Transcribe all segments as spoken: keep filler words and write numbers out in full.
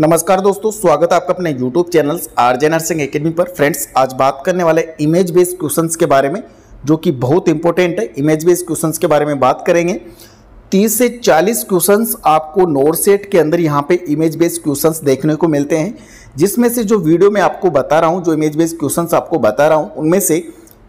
नमस्कार दोस्तों, स्वागत है आपका अपने YouTube channel RJ nursing academy पर। फ्रेंड्स, आज बात करने वाले इमेज बेस्ड क्वेश्चंस के बारे में, जो कि बहुत इंपॉर्टेंट है। इमेज बेस्ड क्वेश्चंस के बारे में बात करेंगे। तीस से चालीस क्वेश्चंस आपको नॉरसेट के अंदर यहाँ पे इमेज बेस्ड क्वेश्चंस देखने को मिलते हैं, जिसमें से जो वीडियो में आपको बता रहा हूँ, जो इमेज बेस्ड क्वेश्चंस आपको बता रहा हूँ, उनमें से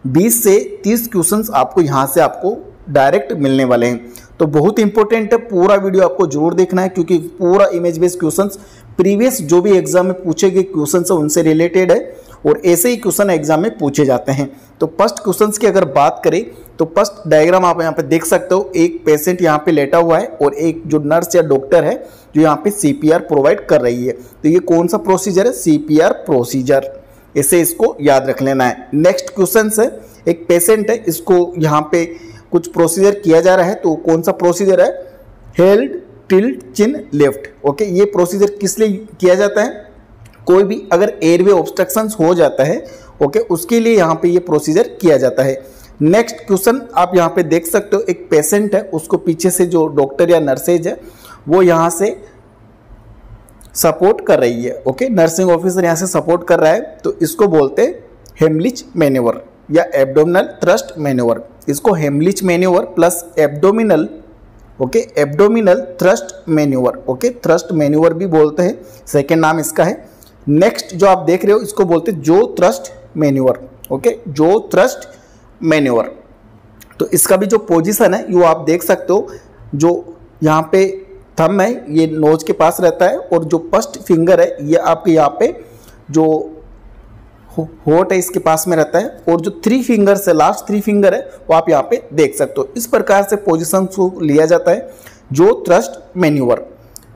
बीस से तीस क्वेश्चंस आपको यहाँ से आपको डायरेक्ट मिलने वाले हैं। तो बहुत इंपॉर्टेंट है, पूरा वीडियो आपको जरूर देखना है, क्योंकि पूरा इमेज बेस्ड क्वेश्चंस प्रीवियस जो भी एग्जाम में पूछे गए क्वेश्चंस है उनसे रिलेटेड है, और ऐसे ही क्वेश्चन एग्जाम में पूछे जाते हैं। तो फर्स्ट क्वेश्चंस की अगर बात करें तो फर्स्ट डायग्राम आप यहाँ पे देख सकते हो। एक पेशेंट यहाँ पे लेटा हुआ है और एक जो नर्स या डॉक्टर है जो यहाँ पे सी पी आर प्रोवाइड कर रही है। तो ये कौन सा प्रोसीजर है? सी पी आर प्रोसीजर, इसे इसको याद रख लेना है। नेक्स्ट क्वेश्चन है, एक पेशेंट है, इसको यहाँ पे कुछ प्रोसीजर किया जा रहा है। तो कौन सा प्रोसीजर है? Head tilt chin lift. Okay, ये प्रोसीजर किस लिए किया जाता है? कोई भी अगर एयरवे ऑब्स्ट्रक्शंस हो जाता है, ओके, उसके लिए यहाँ पे ये प्रोसीजर किया जाता है। नेक्स्ट क्वेश्चन आप यहाँ पे देख सकते हो, एक पेशेंट है, उसको पीछे से जो डॉक्टर या नर्सेज है वो यहाँ से सपोर्ट कर रही है। ओके, नर्सिंग ऑफिसर यहाँ से सपोर्ट कर रहा है। तो इसको बोलते हैं हेमलिच मैन्यूवर या एब्डोमिनल थ्रस्ट मैन्यूवर। इसको Heimlich manoeuvre plus abdominal, okay, abdominal thrust manoeuvre, okay, thrust manoeuvre भी बोलते हैं, सेकेंड नाम इसका है। नेक्स्ट जो आप देख रहे हो इसको बोलते हैं जो थ्रस्ट मैन्यूवर, ओके, जो थ्रस्ट मैन्यूवर। तो इसका भी जो पोजीशन है वो आप देख सकते हो, जो यहाँ पे थंब है ये नोज के पास रहता है, और जो फर्स्ट फिंगर है ये आपके यहाँ पे जो होट है इसके पास में रहता है, और जो थ्री फिंगर से लास्ट थ्री फिंगर है वो आप यहाँ पे देख सकते हो। इस प्रकार से पोजिशन को लिया जाता है जो थ्रस्ट मैन्यूवर।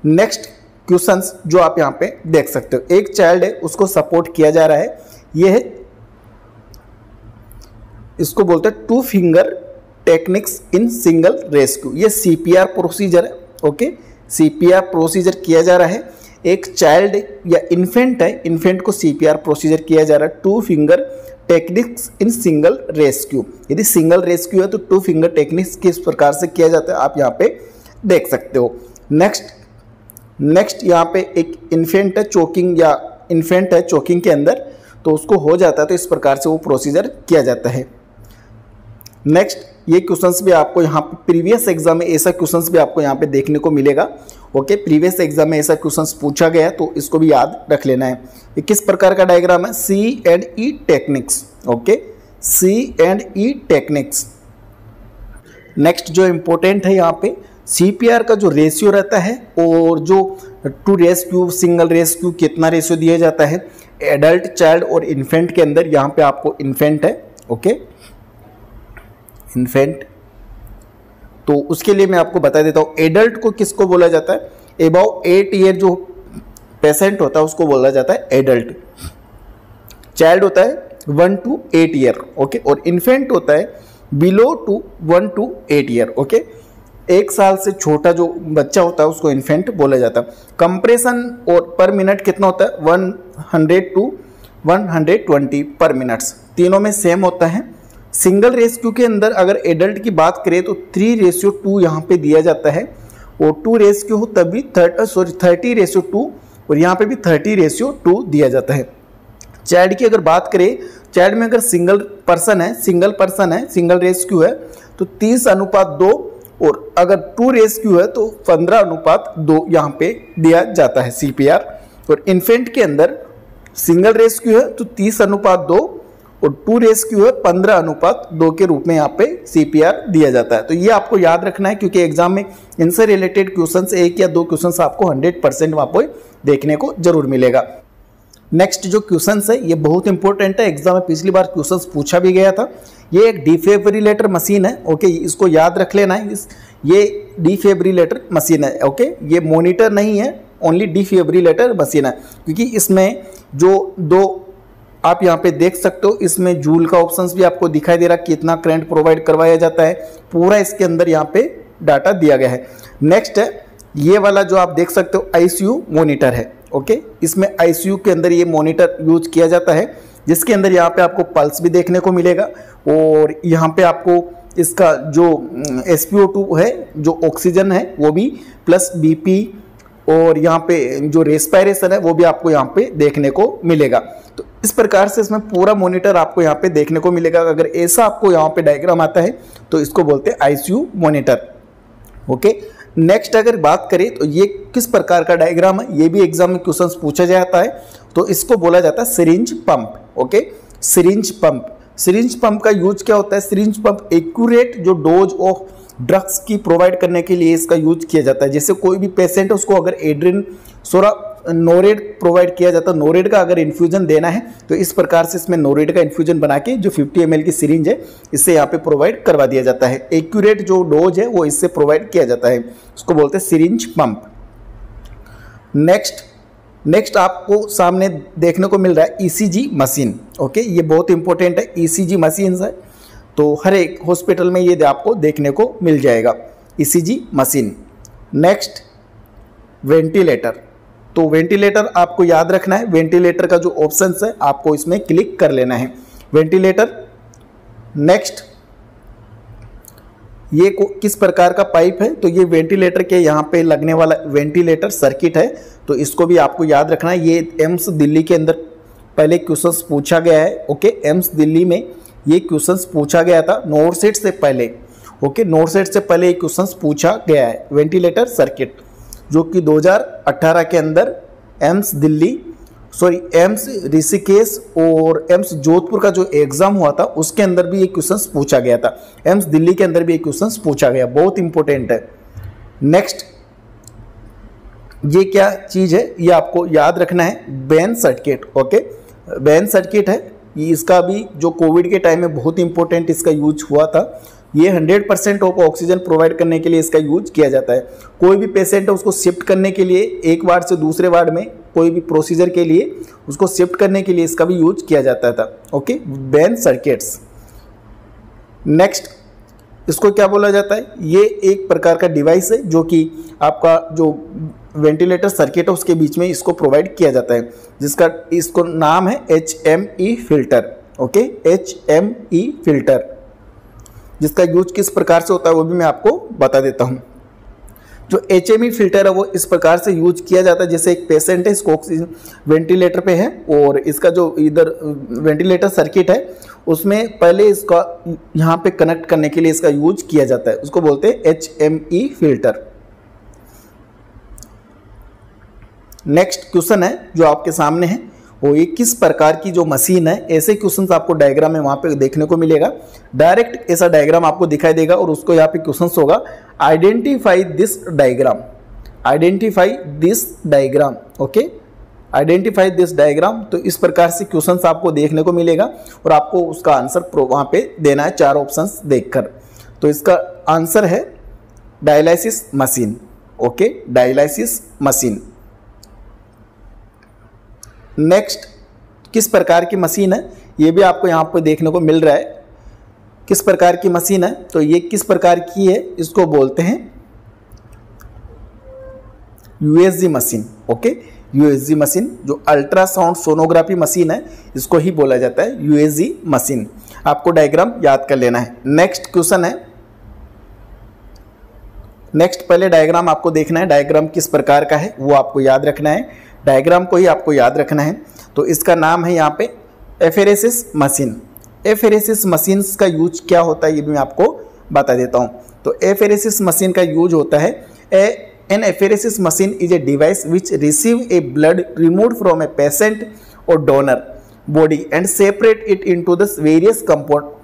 नेक्स्ट क्वेश्चंस जो आप यहाँ पे देख सकते हो, एक चाइल्ड है, उसको सपोर्ट किया जा रहा है, ये है, इसको बोलते हैं two finger techniques in single rescue. ये सी पी आर प्रोसीजर है, okay, C P R procedure किया जा रहा है। एक चाइल्ड या इन्फेंट है, इन्फेंट को सीपीआर प्रोसीजर किया जा रहा है, two finger techniques in single rescue. यदि सिंगल रेस्क्यू है तो टू फिंगर टेक्निक्स किस प्रकार से किया जाता है आप यहाँ पे देख सकते हो। नेक्स्ट नेक्स्ट यहाँ पे एक इन्फेंट है, चोकिंग या इन्फेंट है चोकिंग के अंदर, तो उसको हो जाता है, तो इस प्रकार से वो प्रोसीजर किया जाता है। नेक्स्ट, ये क्वेश्चंस भी आपको यहाँ पे प्रीवियस एग्जाम में ऐसा क्वेश्चंस भी आपको यहाँ पे देखने को मिलेगा। ओके, प्रीवियस एग्जाम में ऐसा क्वेश्चंस पूछा गया है, तो इसको भी याद रख लेना है। ये किस प्रकार का डायग्राम है? C and E techniques, okay, C and E techniques. Next जो इम्पोर्टेंट है यहाँ पे सी पी आर का जो रेशियो रहता है, और जो टू रेस्क्यू सिंगल रेस्क्यू कितना रेशियो दिया जाता है एडल्ट, चाइल्ड और इन्फेंट के अंदर। यहाँ पे आपको इन्फेंट है, ओके, इन्फेंट, तो उसके लिए मैं आपको बता देता हूँ एडल्ट को किसको बोला जाता है। एबाउ एट ईयर जो पेशेंट होता है उसको बोला जाता है एडल्ट। चाइल्ड होता है one two eight year, okay, और इन्फेंट होता है below two one two eight year, okay, एक साल से छोटा जो बच्चा होता है उसको इन्फेंट बोला जाता है। कंप्रेशन और पर मिनट कितना होता है? One hundred two one hundred twenty per minutes, तीनों में सेम होता है। सिंगल रेस्क्यू के अंदर अगर एडल्ट की बात करें तो थ्री रेशियो टू यहाँ पे दिया जाता है, और टू रेस्क्यू हो तभी thirty sorry thirty ratio two, और यहाँ पे भी थर्टी रेशियो टू दिया जाता है। चाइल्ड की अगर बात करें, चाइल्ड में अगर सिंगल पर्सन है सिंगल पर्सन है सिंगल रेस्क्यू है तो तीस अनुपात दो, और अगर टू रेस्क्यू है तो पंद्रह अनुपात दो यहाँ पे दिया जाता है सी पी आर। और इन्फेंट के अंदर सिंगल रेस्क्यू है तो तीस अनुपात दो, और टू रेस्क्यू है पंद्रह अनुपात दो के रूप में यहाँ पे सीपीआर दिया जाता है। तो ये आपको याद रखना है, क्योंकि एग्जाम में इनसे रिलेटेड क्वेश्चंस एक या दो क्वेश्चंस आपको हंड्रेड परसेंट वहाँ पर देखने को जरूर मिलेगा। नेक्स्ट जो क्वेश्चंस है ये बहुत इंपॉर्टेंट है, एग्जाम में पिछली बार क्वेश्चंस पूछा भी गया था। ये एक डिफिब्रिलेटर मशीन है, ओके, इसको याद रख लेना है। ये डिफिब्रिलेटर मशीन है, ओके, ये मोनिटर नहीं है, ओनली डिफिब्रिलेटर मशीन है, क्योंकि इसमें जो दो आप यहाँ पे देख सकते हो, इसमें जूल का ऑप्शंस भी आपको दिखाई दे रहा है, कितना करंट प्रोवाइड करवाया जाता है, पूरा इसके अंदर यहाँ पे डाटा दिया गया है। नेक्स्ट है ये वाला जो आप देख सकते हो आईसीयू मॉनिटर है, ओके, इसमें आईसीयू के अंदर ये मॉनिटर यूज किया जाता है, जिसके अंदर यहाँ पे आपको पल्स भी देखने को मिलेगा, और यहाँ पे आपको इसका जो एस पी ओ टू है जो ऑक्सीजन है वो भी, प्लस बी पी और यहाँ पे जो रेस्पिरेशन है वो भी आपको यहाँ पे देखने को मिलेगा। तो इस प्रकार से इसमें पूरा मॉनिटर आपको यहाँ पे देखने को मिलेगा। अगर ऐसा आपको यहाँ पे डायग्राम आता है तो इसको बोलते हैं आईसीयू मॉनिटर। ओके, नेक्स्ट अगर बात करें तो ये किस प्रकार का डायग्राम है, ये भी एग्जाम में क्वेश्चन पूछा जाता है। तो इसको बोला जाता है syringe pump. Okay, syringe pump. Syringe pump का यूज क्या होता है? सिरिंज पंप एक्यूरेट जो डोज ऑफ ड्रग्स की प्रोवाइड करने के लिए इसका यूज किया जाता है। जैसे कोई भी पेशेंट है उसको अगर एड्रिन सोरा नोरेड प्रोवाइड किया जाता है, नोरेड का अगर इन्फ्यूजन देना है तो इस प्रकार से इसमें नोरेड का इन्फ्यूजन बना के जो पचास एम एल की सिरिंज है इससे यहाँ पे प्रोवाइड करवा दिया जाता है। एक्यूरेट जो डोज है वो इससे प्रोवाइड किया जाता है, उसको बोलते हैं सिरिंज पंप। नेक्स्ट नेक्स्ट आपको सामने देखने को मिल रहा है ई सी जी मशीन। ओके, ये बहुत इंपॉर्टेंट है, ई सी जी मशीन है तो हर एक हॉस्पिटल में ये आपको देखने को मिल जाएगा, E C G machine. Next ventilator. तो वेंटिलेटर आपको याद रखना है, वेंटिलेटर का जो ऑप्शंस है आपको इसमें क्लिक कर लेना है, वेंटिलेटर। नेक्स्ट ये को, किस प्रकार का पाइप है? तो ये वेंटिलेटर के यहाँ पे लगने वाला वेंटिलेटर सर्किट है, तो इसको भी आपको याद रखना है। ये एम्स दिल्ली के अंदर पहले क्वेश्चंस पूछा गया है। ओके, एम्स दिल्ली में ये क्वेश्चंस पूछा गया था नॉरसेट से पहले। ओके, नॉरसेट से पहले ये क्वेश्चंस पूछा गया है, वेंटिलेटर सर्किट, जो कि दो हज़ार अठारह के अंदर एम्स दिल्ली सॉरी एम्स ऋषिकेश और एम्स जोधपुर का जो एग्ज़ाम हुआ था उसके अंदर भी ये क्वेश्चंस पूछा गया था। एम्स दिल्ली के अंदर भी ये क्वेश्चंस पूछा गया, बहुत इंपॉर्टेंट है। नेक्स्ट ये क्या चीज़ है, ये आपको याद रखना है, Bain circuit. Okay, Bain circuit है, इसका भी जो कोविड के टाइम में बहुत इंपॉर्टेंट इसका यूज हुआ था। ये hundred percent of oxygen provide करने के लिए इसका यूज किया जाता है। कोई भी पेशेंट है उसको शिफ्ट करने के लिए एक वार्ड से दूसरे वार्ड में कोई भी प्रोसीजर के लिए उसको शिफ्ट करने के लिए इसका भी यूज किया जाता था। Okay, ban circuits. नेक्स्ट इसको क्या बोला जाता है? ये एक प्रकार का डिवाइस है जो कि आपका जो वेंटिलेटर सर्किट है उसके बीच में इसको प्रोवाइड किया जाता है, जिसका इसको नाम है H M E filter. Okay, H M E filter, जिसका यूज किस प्रकार से होता है वो भी मैं आपको बता देता हूँ। जो एच एम ई फिल्टर है वो इस प्रकार से यूज किया जाता है, जैसे एक पेशेंट है, इसको ऑक्सीजन वेंटिलेटर पे है और इसका जो इधर वेंटिलेटर सर्किट है उसमें पहले इसका यहाँ पे कनेक्ट करने के लिए इसका यूज किया जाता है, उसको बोलते हैं H M E filter. Next question है जो आपके सामने है वो ये किस प्रकार की जो मशीन है, ऐसे क्वेश्चंस आपको डायग्राम में वहाँ पे देखने को मिलेगा। डायरेक्ट ऐसा डायग्राम आपको दिखाई देगा और उसको यहाँ पे क्वेश्चंस होगा, identify this diagram, identify this diagram. Okay, identify this diagram. तो इस प्रकार से क्वेश्चंस आपको देखने को मिलेगा और आपको उसका आंसर वहाँ पे देना है चार ऑप्शंस देखकर। तो इसका आंसर है dialysis machine. Okay, dialysis machine. Next किस प्रकार की मशीन है, ये भी आपको यहाँ पर देखने को मिल रहा है, किस प्रकार की मशीन है। तो ये किस प्रकार की है, इसको बोलते हैं USG machine. Okay, USG machine जो अल्ट्रासाउंड सोनोग्राफी मशीन है इसको ही बोला जाता है यूएसजी मशीन। आपको डायग्राम याद कर लेना है। नेक्स्ट क्वेश्चन है, नेक्स्ट पहले डायग्राम आपको देखना है, डायग्राम किस प्रकार का है वो आपको याद रखना है, डायग्राम को ही आपको याद रखना है। तो इसका नाम है यहाँ पे एफेरेसिस मशीन। एफेरेसिस मशीन का यूज क्या होता है ये भी मैं आपको बता देता हूँ। तो एफेरेसिस मशीन का यूज होता है, a an apheresis machine is a device which receive a blood removed from a patient और donor body and separate it into the various component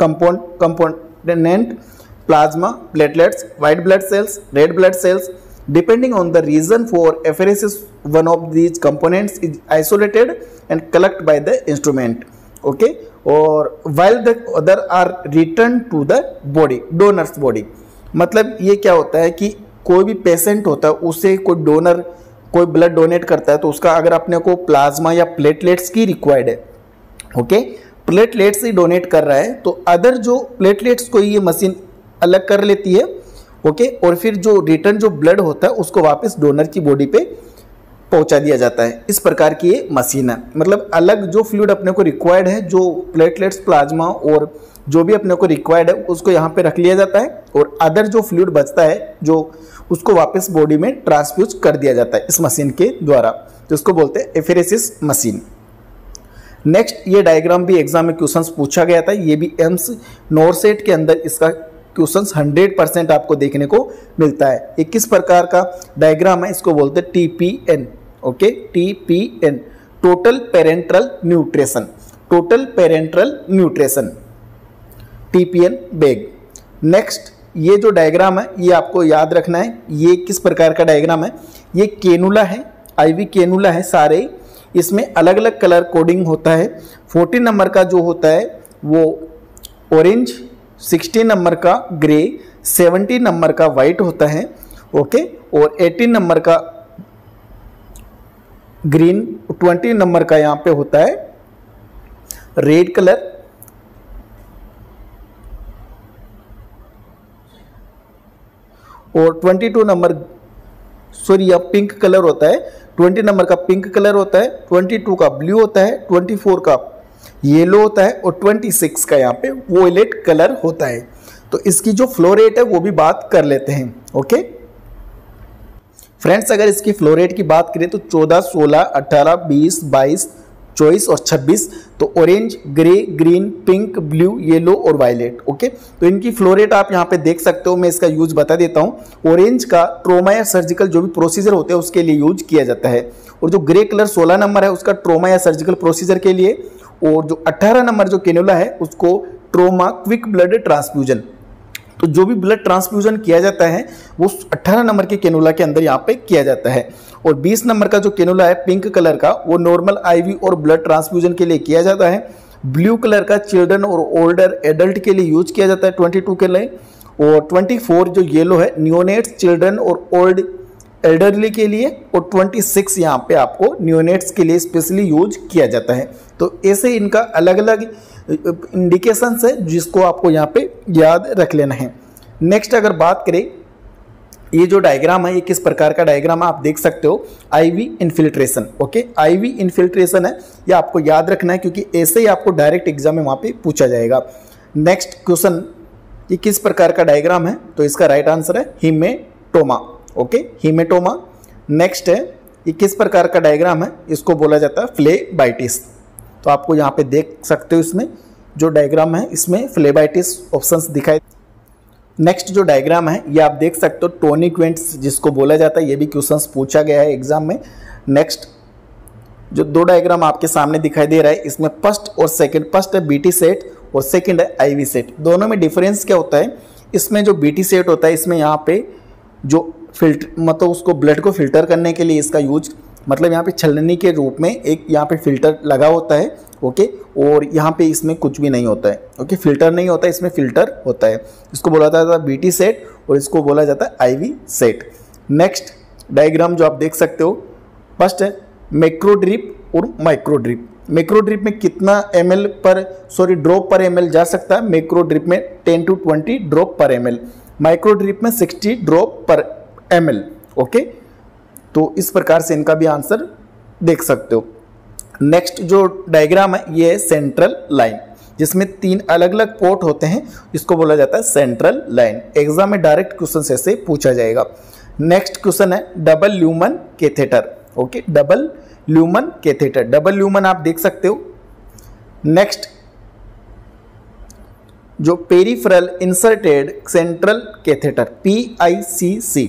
component plasma, platelets, white blood cells, red blood cells, depending on the reason for apheresis, one of these components is isolated and collected by the instrument. Okay, or while the other are returned to the body, donor's body. मतलब ये क्या होता है कि कोई भी patient होता है उसे कोई डोनर कोई ब्लड डोनेट करता है तो उसका अगर अपने को प्लाज्मा या प्लेटलेट्स की रिक्वायर्ड है, ओके, प्लेटलेट्स ही डोनेट कर रहा है तो अदर जो प्लेटलेट्स को ये मशीन अलग कर लेती है। ओके okay, और फिर जो रिटर्न जो ब्लड होता है उसको वापस डोनर की बॉडी पे पहुंचा दिया जाता है। इस प्रकार की ये मशीन है, मतलब अलग जो फ्लूइड अपने को रिक्वायर्ड है, जो प्लेटलेट्स, प्लाज्मा और जो भी अपने को रिक्वायर्ड है उसको यहाँ पे रख लिया जाता है और अदर जो फ्लूइड बचता है जो उसको वापस बॉडी में ट्रांसफ्यूज कर दिया जाता है इस मशीन के द्वारा, जिसको बोलते हैं एफेरेसिस मशीन। नेक्स्ट, ये डायग्राम भी एग्जाम में क्वेश्चंस पूछा गया था, ये भी एम्स नॉरसेट के अंदर इसका क्वेश्चंस हंड्रेड परसेंट आपको देखने को मिलता है। ये किस प्रकार का डायग्राम है, इसको बोलते हैं TPN. Okay, TPN total parenteral nutrition, total parenteral nutrition, TPN bag. Next, ये जो डायग्राम है ये आपको याद रखना है, ये किस प्रकार का डायग्राम है, ये कैनुला है, आईवी कैनुला है सारे, इसमें अलग अलग कलर कोडिंग होता है। फोर्टीन नंबर का जो होता है वो ऑरेंज, सिक्सटी नंबर का ग्रे, सेवेंटी नंबर का वाइट होता है, ओके, और एटीन नंबर का ग्रीन, ट्वेंटी नंबर का यहाँ पे होता है रेड कलर, और बाईस नंबर सॉरी यह पिंक कलर होता है, बीस नंबर का पिंक कलर होता है, बाईस का ब्लू होता है, चौबीस का येलो होता है, और छब्बीस का यहाँ पे वॉयलेट कलर होता है। तो इसकी जो फ्लो रेट है वो भी बात कर लेते हैं। ओके फ्रेंड्स, अगर इसकी फ्लो रेट की बात करें तो चौदह, सोलह, अठारह, बीस, बाईस, चौबीस और छब्बीस, तो orange, grey, green, pink, blue, yellow और वायलेट। ओके, तो इनकी फ्लो रेट आप यहाँ पे देख सकते हो, मैं इसका यूज बता देता हूँ। ऑरेंज का ट्रोमा या सर्जिकल जो भी प्रोसीजर होते हैं उसके लिए यूज किया जाता है, और जो ग्रे कलर सोलह नंबर है उसका ट्रोमा या सर्जिकल प्रोसीजर के लिए, और जो अट्ठारह नंबर जो कैनुला है उसको ट्रोमा क्विक ब्लड ट्रांसफ्यूजन, तो जो भी ब्लड ट्रांसफ्यूजन किया जाता है वो अट्ठारह नंबर के कैनुला के अंदर यहाँ पे किया जाता है। और बीस नंबर का जो कैनुला है पिंक कलर का वो नॉर्मल आईवी और ब्लड ट्रांसफ्यूजन के लिए किया जाता है। ब्लू कलर का चिल्ड्रन और ओल्डर एडल्ट के लिए यूज किया जाता है बाईस के लिए, और चौबीस जो येलो है न्योनेट्स, चिल्ड्रन और ओल्ड एल्डरली के लिए, और छब्बीस यहाँ पे आपको न्योनेट्स के लिए स्पेशली यूज किया जाता है। तो ऐसे इनका अलग अलग इंडिकेशंस है जिसको आपको यहाँ पे याद रख लेना है। नेक्स्ट, अगर बात करें ये जो डायग्राम है ये किस प्रकार का डायग्राम है, आप देख सकते हो IV infiltration. Okay, IV infiltration है, ये आपको याद रखना है क्योंकि ऐसे ही आपको डायरेक्ट एग्जाम में वहाँ पे पूछा जाएगा। नेक्स्ट क्वेश्चन, ये किस प्रकार का डायग्राम है, तो इसका राइट आंसर है हीमेटोमा। Okay, haematoma. नेक्स्ट है, ये किस प्रकार का डायग्राम है, इसको बोला जाता है फ्लेबाइटिस। तो आपको यहाँ पे देख सकते हो इसमें जो डायग्राम है इसमें फ्लेबाइटिस ऑप्शंस दिखाई। नेक्स्ट जो डायग्राम है ये आप देख सकते हो टोनिक वेंट्स जिसको बोला जाता है, ये भी क्वेश्चंस पूछा गया है एग्जाम में। नेक्स्ट जो दो डायग्राम आपके सामने दिखाई दे रहा है इसमें फर्स्ट और सेकेंड, फर्स्ट है बीटी सेट और सेकेंड है आईवी सेट। दोनों में डिफरेंस क्या होता है, इसमें जो बीटी सेट होता है इसमें यहाँ पे जो फिल्टर मतलब उसको ब्लड को फिल्टर करने के लिए इसका यूज, मतलब यहाँ पे छलनी के रूप में एक यहाँ पे फिल्टर लगा होता है। ओके, और यहाँ पे इसमें कुछ भी नहीं होता है। ओके, फिल्टर नहीं होता, इसमें फिल्टर होता है, इसको बोला जाता है बीटी सेट और इसको बोला जाता है आईवी सेट। नेक्स्ट डायग्राम जो आप देख सकते हो, फर्स्ट है मेक्रोड्रिप और माइक्रोड्रिप। मेक्रोड्रिप में कितना M L per sorry drop per M L जा सकता है, मेक्रोड्रिप में ten to twenty drop per M L, microdrip में sixty drop per M L. Okay, तो इस प्रकार से इनका भी आंसर देख सकते हो। नेक्स्ट जो डायग्राम है ये है सेंट्रल लाइन, जिसमें तीन अलग अलग पोर्ट होते हैं, इसको बोला जाता है सेंट्रल लाइन। एग्जाम में डायरेक्ट क्वेश्चन ऐसे पूछा जाएगा। नेक्स्ट क्वेश्चन है double lumen catheter. Okay, double lumen catheter, double lumen आप देख सकते हो। नेक्स्ट जो peripheral inserted central catheter, PICC,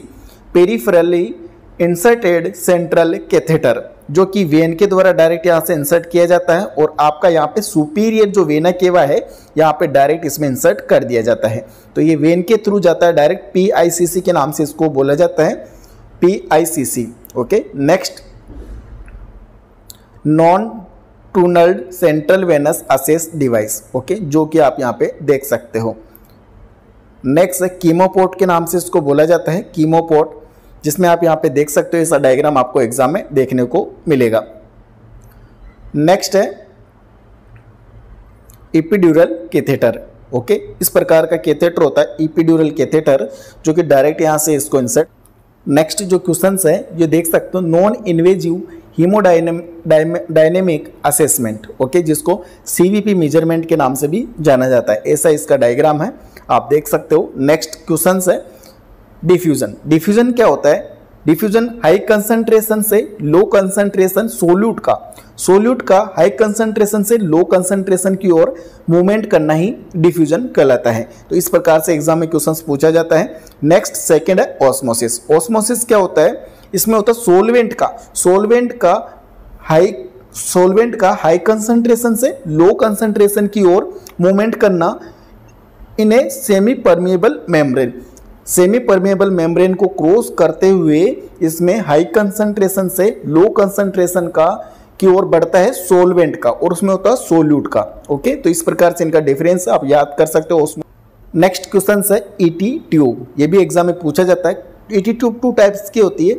peripherally inserted central catheter, जो कि वेन के द्वारा डायरेक्ट यहाँ से इंसर्ट किया जाता है, और आपका यहाँ पे सुपीरियर जो वेना केवा है यहाँ पे डायरेक्ट इसमें इंसर्ट कर दिया जाता है। तो ये वेन के थ्रू जाता है डायरेक्ट, पीआईसीसी के नाम से इसको बोला जाता है, PICC. Okay, next non tunnelled central venous access device, okay, जो कि आप यहाँ पे देख सकते हो। नेक्स्ट है कीमोपोर्ट के नाम से इसको बोला जाता है, कीमोपोर्ट, जिसमें आप यहाँ पे देख सकते हो, ऐसा डायग्राम आपको एग्जाम में देखने को मिलेगा। नेक्स्ट है एपिड्यूरल कैथेटर। ओके, इस प्रकार का कैथेटर होता है एपिड्यूरल कैथेटर, जो कि डायरेक्ट यहाँ से इसको इंसर्ट। नेक्स्ट जो क्वेश्चंस है ये देख सकते हो, non invasive haemodynamic assessment, okay, जिसको सीवीपी मेजरमेंट के नाम से भी जाना जाता है, ऐसा इसका डायग्राम है, आप देख सकते हो। नेक्स्ट क्वेश्चंस है डिफ्यूजन। डिफ्यूजन क्या होता है? डिफ्यूजन हाई कंसंट्रेशन से लो कंसंट्रेशन सोल्यूट का सोल्यूट का हाई कंसंट्रेशन से लो कंसंट्रेशन की ओर मूवमेंट करना ही डिफ्यूजन कहलाता है। तो इस प्रकार से एग्जाम में क्वेश्चन पूछा जाता है। नेक्स्ट सेकेंड है ऑस्मोसिस। ऑस्मोसिस क्या होता है? इसमें होता है सोलवेंट का सोलवेंट का हाई सोलवेंट का हाई कंसंट्रेशन से लो कंसंट्रेशन की ओर मूवमेंट करना in a semi permeable membrane. Semi permeable membrane को क्रॉस करते हुए इसमें हाई कंसंट्रेशन से लो कंसंट्रेशन का की ओर बढ़ता है सोलवेंट का, और उसमें होता है सोल्यूट का। ओके, तो इस प्रकार से इनका डिफरेंस आप याद कर सकते हो। उसमें नेक्स्ट क्वेश्चन है ईटी ट्यूब। ये भी एग्जाम में पूछा जाता है। ईटी ट्यूब टू टाइप्स की होती है,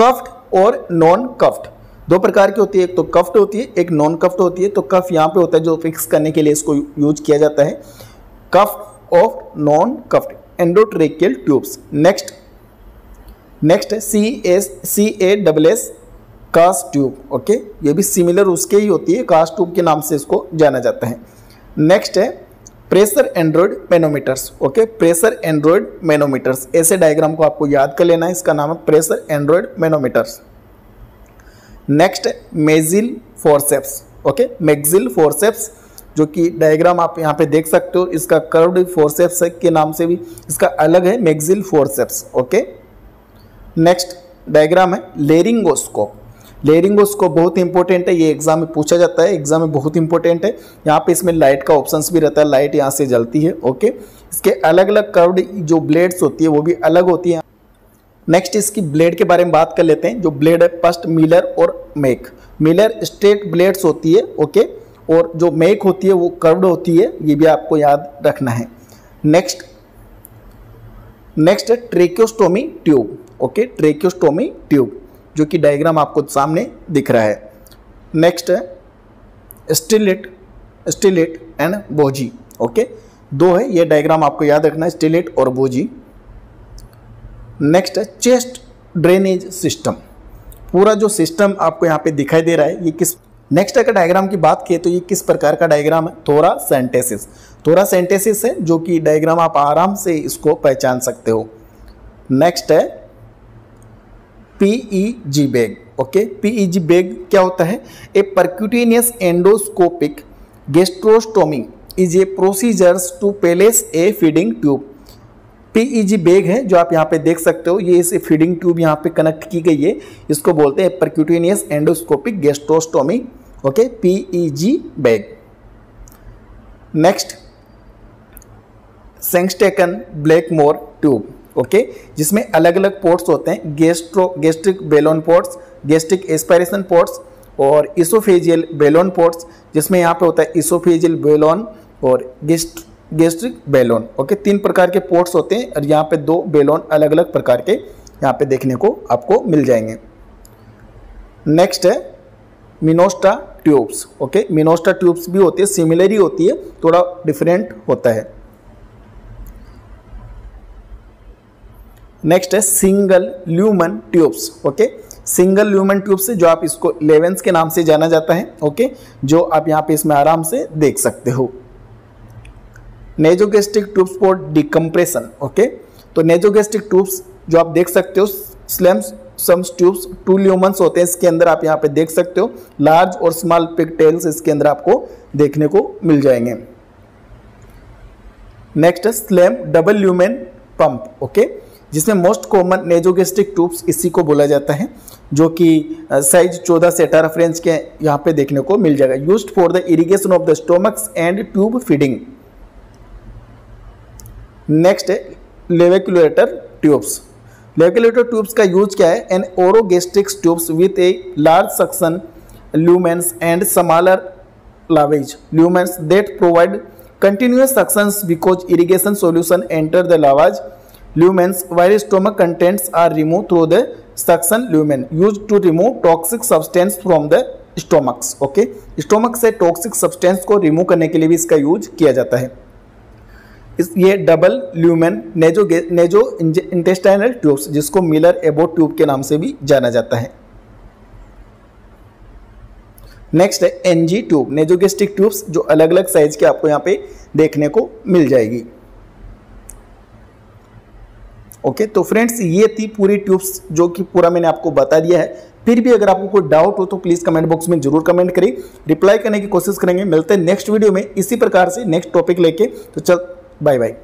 कफ्ड और नॉन कफ्ड। दो प्रकार की होती है, एक तो कफ्ड होती है, एक नॉन कफ्ड होती है। तो कफ यहाँ पे होता है जो फिक्स करने के लिए इसको यूज किया जाता है, कफ्ड और non cuffed endotracheal tubes. Next next है C S C A double S cast tube. Okay, ये भी सिमिलर उसके ही होती है, कास्ट ट्यूब के नाम से इसको जाना जाता है। नेक्स्ट है pressure Android manometers. Okay, pressure Android manometers, ऐसे डायग्राम को आपको याद कर लेना है, इसका नाम है pressure Android manometers. Next Magill forceps. Okay, Magill forceps जो कि डायग्राम आप यहाँ पे देख सकते हो, इसका कर्व्ड फोरसेप्स के नाम से भी इसका अलग है, Magill forceps. Okay, next diagram है लेरिंगोस्कोप। लेरिंगोस्कोप बहुत इंपॉर्टेंट है, ये एग्जाम में पूछा जाता है, एग्जाम में बहुत इंपॉर्टेंट है। यहाँ पे इसमें लाइट का ऑप्शंस भी रहता है, लाइट यहाँ से जलती है। ओके, इसके अलग अलग कर्व्ड जो ब्लेड्स होती है वो भी अलग होती है। नेक्स्ट इसकी ब्लेड के बारे में बात कर लेते हैं। जो ब्लेड है, फर्स्ट मिलर और मेक। मिलर स्ट्रेट ब्लेड्स होती है, ओके, और जो मेक होती है वो कर्व्ड होती है, ये भी आपको याद रखना है। नेक्स्ट नेक्स्ट है tracheostomy tube. Okay, tracheostomy tube जो कि डायग्राम आपको सामने दिख रहा है। नेक्स्ट है stylet stylet and bougie. Okay, दो है, ये डायग्राम आपको याद रखना है, स्टिलेट और बोजी। नेक्स्ट है चेस्ट ड्रेनेज सिस्टम। पूरा जो सिस्टम आपको यहाँ पे दिखाई दे रहा है, ये किस नेक्स्ट अगर डायग्राम की बात किए तो ये किस प्रकार का डायग्राम है? थोरासेंटेसिस थोरासेंटेसिस है, जो कि डायग्राम आप आराम से इसको पहचान सकते हो। नेक्स्ट है PEG bag. Okay, PEG bag क्या होता है? A percutaneous endoscopic gastrostomy is a procedures to place a feeding tube. PEG bag है जो आप यहाँ पे देख सकते हो, ये इसे फीडिंग ट्यूब यहाँ पे कनेक्ट की गई है, इसको बोलते हैं percutaneous endoscopic gastrostomy. Okay, PEG bag. Next Sengstaken Blakemore tube. Okay, जिसमें अलग अलग पोर्ट्स होते हैं, gastro gastric balloon ports, gastric aspiration ports और इसोफेजियल बेलोन पोर्ट्स, जिसमें यहाँ पे होता है इसोफेजियल बेलोन और गेस्ट गैस्ट्रिक बेलोन। ओके, तीन प्रकार के पोर्ट्स होते हैं और यहाँ पे दो बेलोन अलग अलग प्रकार के यहाँ पे देखने को आपको मिल जाएंगे। नेक्स्ट है Minnesota tubes. Okay, Minnesota tubes भी होती है, सिमिलर ही होती है, थोड़ा डिफरेंट होता है। नेक्स्ट है single lumen tubes. Okay, single lumen tubes जो आप इसको लेवेंस के नाम से जाना जाता है। ओके, जो आप यहाँ पे इसमें आराम से देख सकते हो। Nasogastric tubes for decompression. Okay, तो नेजोगेस्टिक ट्यूब्स जो आप देख सकते हो, slums sums tubes two lumens होते हैं, इसके अंदर आप यहाँ पे देख सकते हो, लार्ज और स्मॉल पिगटेल्स इसके अंदर आपको देखने को मिल जाएंगे। नेक्स्ट है Salem double lumen pump. Okay, जिसमें मोस्ट कॉमन नेजोगेस्टिक ट्यूब्स इसी को बोला जाता है, जो कि साइज चौदह से अठारह फ्रेंच के यहाँ पे देखने को मिल जाएगा। Used for the irrigation of the stomachs and tube feeding. Next है लेवेक्युलेटर ट्यूब्स। लेवेक्युलेटर ट्यूब्स का यूज क्या है? An orogastric tubes with a large suction lumens and smaller lavage lumens that provide continuous suctions because irrigation solution enter the lavage lumens while stomach contents are remove through the suction lumen use to remove toxic substance from the stomachs. Okay, stomach से toxic substance को remove करने के लिए भी इसका use किया जाता है। इस ये double lumen naso naso intestinal tubes, जिसको मिलर एबोट ट्यूब के नाम से भी जाना जाता है। नेक्स्ट है एनजी ट्यूब, नेजोगेस्टिक ट्यूब्स जो अलग अलग साइज के आपको यहाँ पे देखने को मिल जाएगी। ओके तो फ्रेंड्स ये थी पूरी ट्यूब्स जो कि पूरा मैंने आपको बता दिया है। फिर भी अगर आपको कोई डाउट हो तो प्लीज़ कमेंट बॉक्स में जरूर कमेंट करें, रिप्लाई करने की कोशिश करेंगे। मिलते हैं नेक्स्ट वीडियो में इसी प्रकार से नेक्स्ट टॉपिक लेके। तो चल बाय बाय।